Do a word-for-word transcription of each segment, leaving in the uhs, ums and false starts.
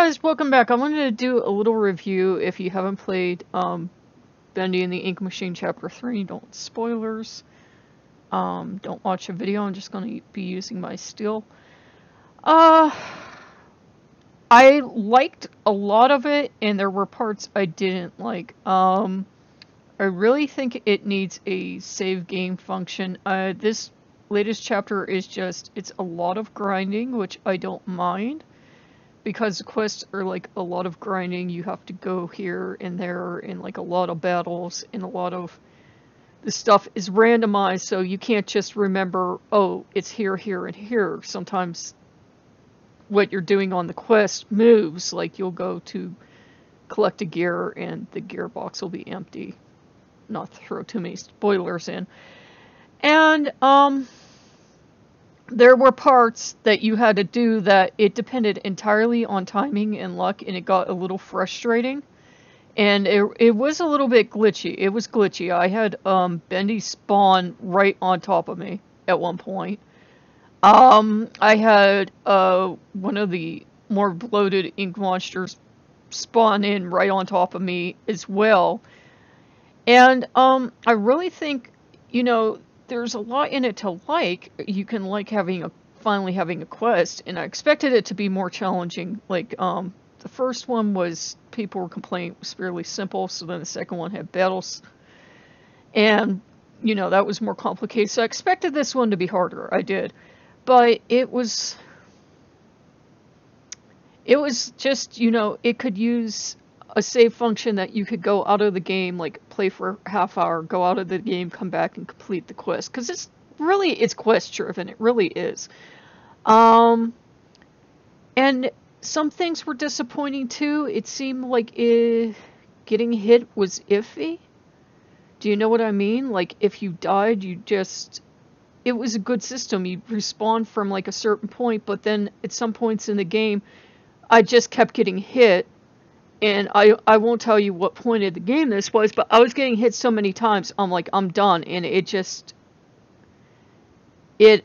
guys, welcome back. I wanted to do a little review. If you haven't played um, Bendy and the Ink Machine Chapter three, don't spoilers. Um, don't watch a video. I'm just going to be using my still. Uh, I liked a lot of it, and there were parts I didn't like. Um, I really think it needs a save game function. Uh, this latest chapter is just, it's a lot of grinding, which I don't mind, because the quests are like a lot of grinding. You have to go here and there, and like a lot of battles, and a lot of the stuff is randomized, so you can't just remember, oh, it's here, here, and here. Sometimes what you're doing on the quest moves, like you'll go to collect a gear and the gearbox will be empty. Not to throw too many spoilers in. And um, there were parts that you had to do that it depended entirely on timing and luck, and it got a little frustrating. And it, it was a little bit glitchy. It was glitchy. I had um, Bendy spawn right on top of me at one point. Um, I had uh, one of the more bloated ink monsters spawn in right on top of me as well. And um, I really think, you know, there's a lot in it to like. You can like having a finally having a quest, and I expected it to be more challenging. Like um, the first one was, people were complaining it was fairly simple, so then the second one had battles, and you know, that was more complicated. So I expected this one to be harder. I did. But it was, it was just, you know, it could use a save function that you could go out of the game, like play for a half hour, go out of the game, come back and complete the quest. Because it's really, it's quest driven. It really is. Um, and some things were disappointing too. It seemed like it, getting hit was iffy. Do you know what I mean? Like if you died, you just... It was a good system. You respawn from like a certain point, but then at some points in the game, I just kept getting hit, and I I won't tell you what point of the game this was, but I was getting hit so many times, I'm like, I'm done, and it just, it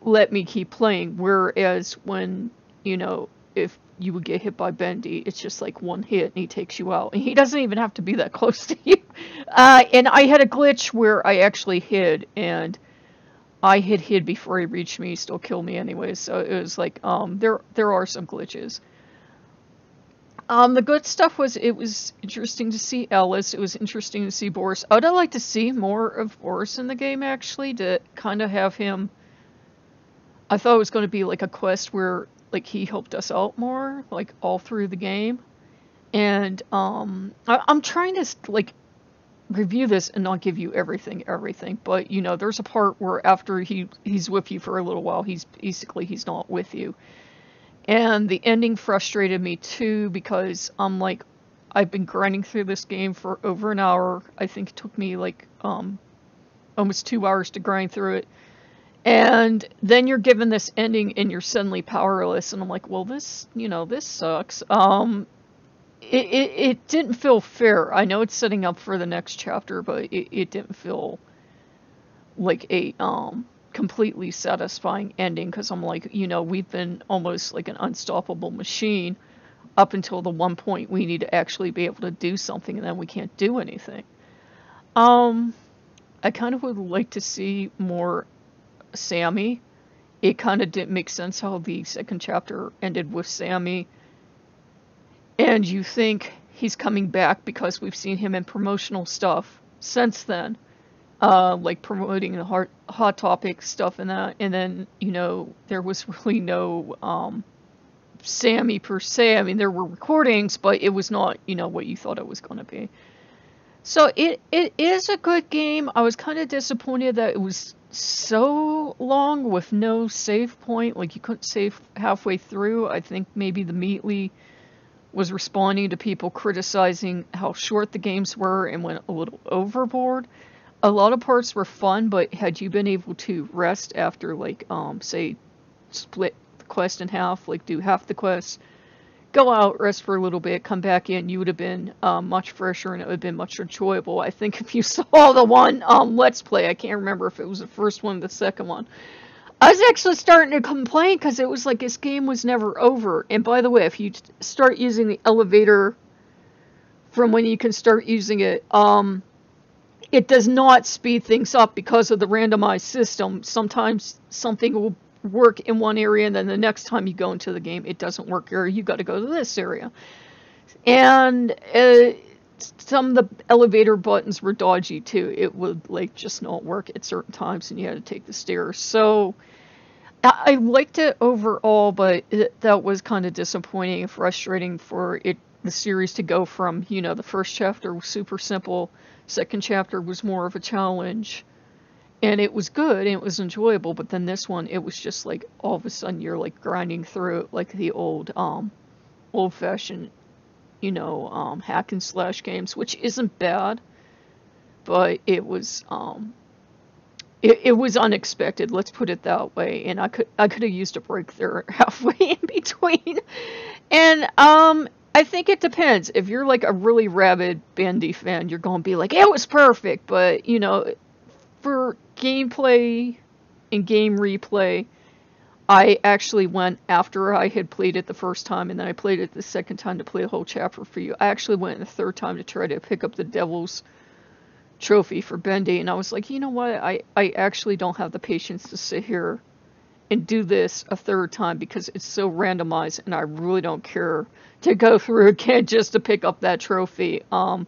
let me keep playing. Whereas when, you know, if you would get hit by Bendy, it's just like one hit and he takes you out, and he doesn't even have to be that close to you. Uh, and I had a glitch where I actually hid, and I hit hid before he reached me. He still killed me anyways. So it was like, um, there there are some glitches. Um, the good stuff was, it was interesting to see Alice. It was interesting to see Boris. I would have liked to see more of Boris in the game, actually, to kind of have him. I thought it was going to be like a quest where like he helped us out more, like all through the game. And um, I, I'm trying to like review this and not give you everything, everything, but you know, there's a part where after he he's with you for a little while, he's basically he's not with you, and the ending frustrated me too, because I'm like, I've been grinding through this game for over an hour. I think it took me like um almost two hours to grind through it, and then you're given this ending and you're suddenly powerless, and I'm like, well, this, you know, this sucks. um It, it, it didn't feel fair. I know it's setting up for the next chapter, but it, it didn't feel like a um, completely satisfying ending, because I'm like, you know, we've been almost like an unstoppable machine up until the one point we need to actually be able to do something, and then we can't do anything. Um, I kind of would like to see more Sammy. It kind of didn't make sense how the second chapter ended with Sammy. And you think he's coming back because we've seen him in promotional stuff since then. Uh, like promoting the hot, hot Topic stuff and that. And then, you know, there was really no um, Sammy per se. I mean, there were recordings, but it was not, you know, what you thought it was going to be. So it it is a good game. I was kind of disappointed that it was so long with no save point. Like, you couldn't save halfway through. I think maybe the Meatly was responding to people criticizing how short the games were and went a little overboard. A lot of parts were fun, but had you been able to rest after, like, um, say, split the quest in half, like do half the quest, go out, rest for a little bit, come back in, you would have been um, much fresher, and it would have been much enjoyable. I think if you saw the one um, Let's Play, I can't remember if it was the first one or the second one, I was actually starting to complain because it was like this game was never over. And by the way, if you start using the elevator from when you can start using it, um, it does not speed things up because of the randomized system. Sometimes something will work in one area, and then the next time you go into the game, it doesn't work here. You got to go to this area. And uh, some of the elevator buttons were dodgy too. It would like just not work at certain times, and you had to take the stairs. So I, I liked it overall, but it, that was kind of disappointing and frustrating for it. The series to go from, you know, the first chapter was super simple, second chapter was more of a challenge, and it was good, and it was enjoyable, but then this one, it was just like, all of a sudden, you're like grinding through it like the old, um, old-fashioned, you know, um, hack and slash games, which isn't bad, but it was, um, it, it was unexpected, let's put it that way, and I could, I could have used a break there halfway in between, and, um, I think it depends. If you're like a really rabid Bendy fan, you're going to be like, it was perfect. But, you know, for gameplay and game replay, I actually went after I had played it the first time, and then I played it the second time to play the whole chapter for you. I actually went the third time to try to pick up the Devil's Trophy for Bendy, and I was like, you know what? I, I actually don't have the patience to sit here and do this a third time because it's so randomized, and I really don't care to go through again just to pick up that trophy. Um,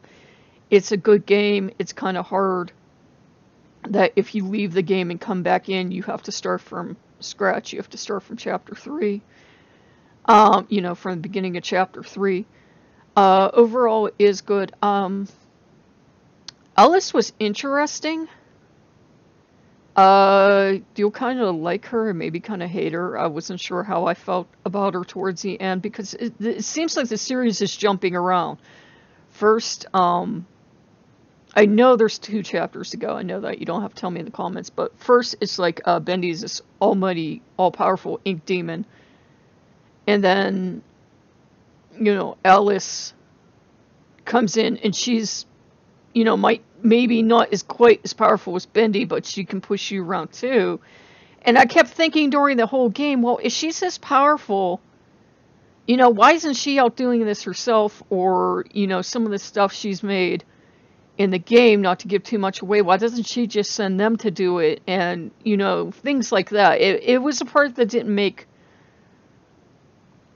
it's a good game. It's kind of hard that if you leave the game and come back in, you have to start from scratch. You have to start from chapter three. Um, you know, from the beginning of chapter three. Uh, overall, it is good. Um, Alice was interesting. Uh, you'll kind of like her and maybe kind of hate her. I wasn't sure how I felt about her towards the end because it, it seems like the series is jumping around. First, um, I know there's two chapters to go. I know that. You don't have to tell me in the comments. But first, it's like uh, Bendy's this almighty, all-powerful ink demon. And then, you know, Alice comes in and she's, you know, might maybe not as quite as powerful as Bendy, but she can push you around too. And I kept thinking during the whole game, well, if she's this powerful, you know, why isn't she out doing this herself? Or, you know, some of the stuff she's made in the game, not to give too much away, why doesn't she just send them to do it? And, you know, things like that. It, it was a part that didn't make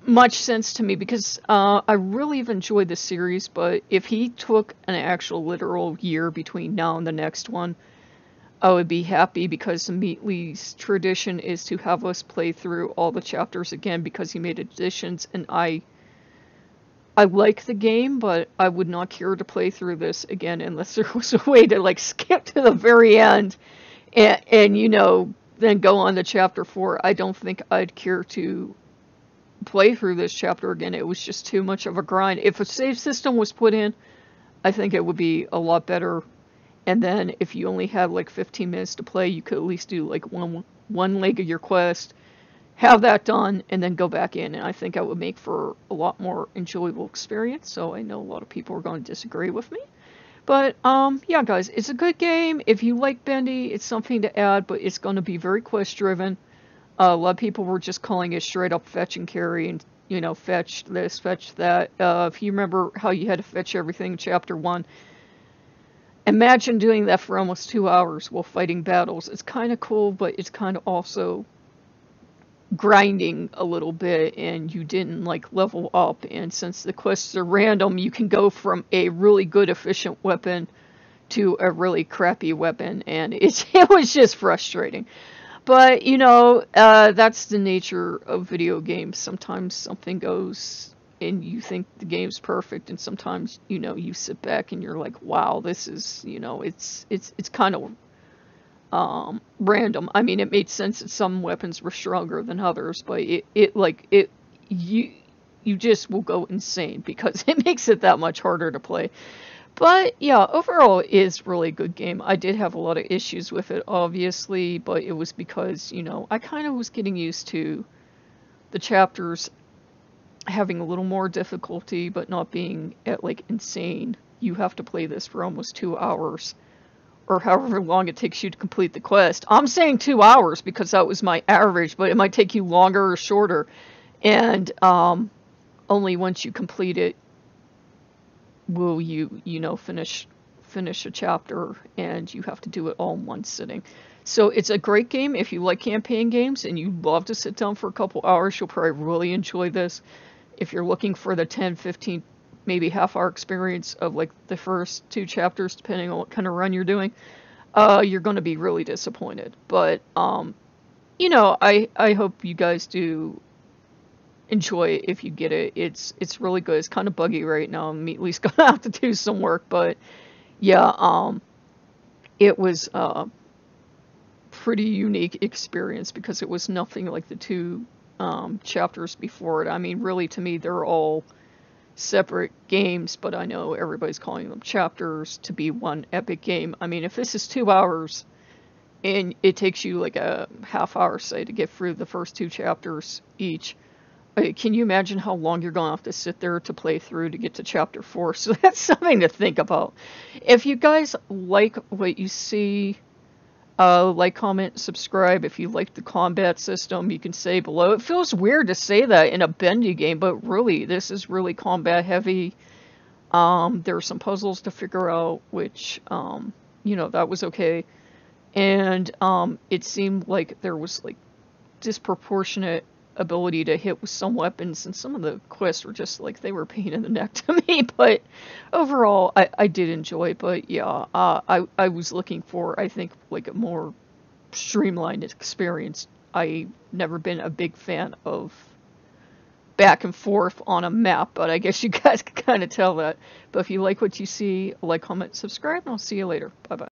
much sense to me because uh, I really have enjoyed this series, but if he took an actual literal year between now and the next one, I would be happy because Meatly's tradition is to have us play through all the chapters again because he made additions, and I I like the game, but I would not care to play through this again unless there was a way to like skip to the very end and, and you know, then go on to chapter four. I don't think I'd care to play through this chapter again. It was just too much of a grind. If a save system was put in, I think it would be a lot better. And then if you only had like fifteen minutes to play, you could at least do like one one leg of your quest, have that done, and then go back in. And I think that would make for a lot more enjoyable experience. So I know a lot of people are going to disagree with me. But um, yeah, guys, it's a good game. If you like Bendy, it's something to add, but it's going to be very quest driven. Uh, a lot of people were just calling it straight up fetch and carry and, you know, fetch this, fetch that. Uh, if you remember how you had to fetch everything in chapter one, imagine doing that for almost two hours while fighting battles. It's kind of cool, but it's kind of also grinding a little bit, and you didn't, like, level up. And since the quests are random, you can go from a really good, efficient weapon to a really crappy weapon, and it's, it was just frustrating. But, you know, uh, that's the nature of video games. Sometimes something goes and you think the game's perfect, and sometimes, you know, you sit back and you're like, wow, this is, you know, it's it's it's kind of um, random. I mean, it made sense that some weapons were stronger than others, but it, it like, it you, you just will go insane because it makes it that much harder to play. But, yeah, overall, it is really a good game. I did have a lot of issues with it, obviously, but it was because, you know, I kind of was getting used to the chapters having a little more difficulty, but not being at, like, insane. You have to play this for almost two hours or however long it takes you to complete the quest. I'm saying two hours because that was my average, but it might take you longer or shorter. And um, only once you complete it will you, you know, finish finish a chapter, and you have to do it all in one sitting. So it's a great game if you like campaign games and you love to sit down for a couple hours. You'll probably really enjoy this. If you're looking for the ten, fifteen, maybe half hour experience of like the first two chapters, depending on what kind of run you're doing, uh, you're going to be really disappointed. But, um, you know, I, I hope you guys do enjoy it if you get it. It's, it's really good. It's kind of buggy right now. Meatly's going to have to do some work, but yeah, um, it was, uh, pretty unique experience because it was nothing like the two um, chapters before it. I mean, really, to me, they're all separate games, but I know everybody's calling them chapters to be one epic game. I mean, if this is two hours and it takes you like a half hour, say, to get through the first two chapters each, can you imagine how long you're going to have to sit there to play through to get to chapter four? So that's something to think about. If you guys like what you see, Uh, like, comment, subscribe. If you like the combat system, you can say below. It feels weird to say that in a Bendy game, but really, this is really combat heavy. Um, there are some puzzles to figure out, which, um, you know, that was okay. And um, it seemed like there was, like, disproportionate ability to hit with some weapons, and some of the quests were just, like, they were a pain in the neck to me, but overall, I, I did enjoy it. But yeah, uh, I, I was looking for, I think, like, a more streamlined experience. I've never been a big fan of back and forth on a map, but I guess you guys can kind of tell that. But if you like what you see, like, comment, subscribe, and I'll see you later. Bye-bye.